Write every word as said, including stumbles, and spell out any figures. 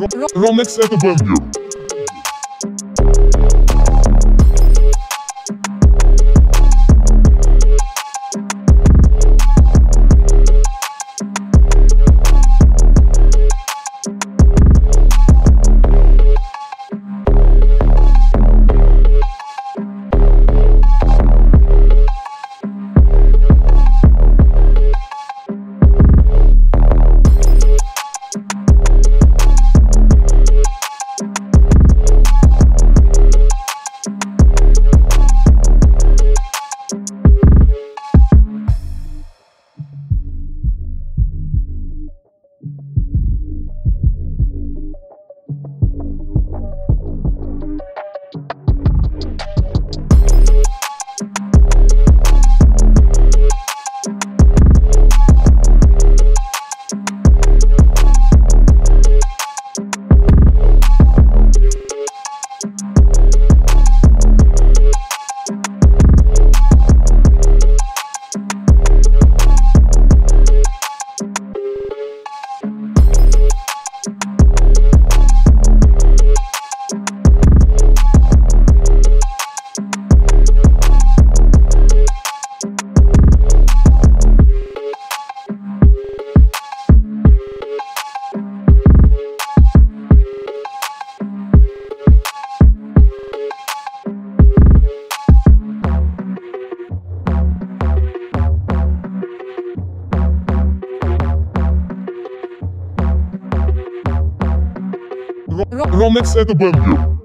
Rocnnex at the venue. Rocnnex at the venue.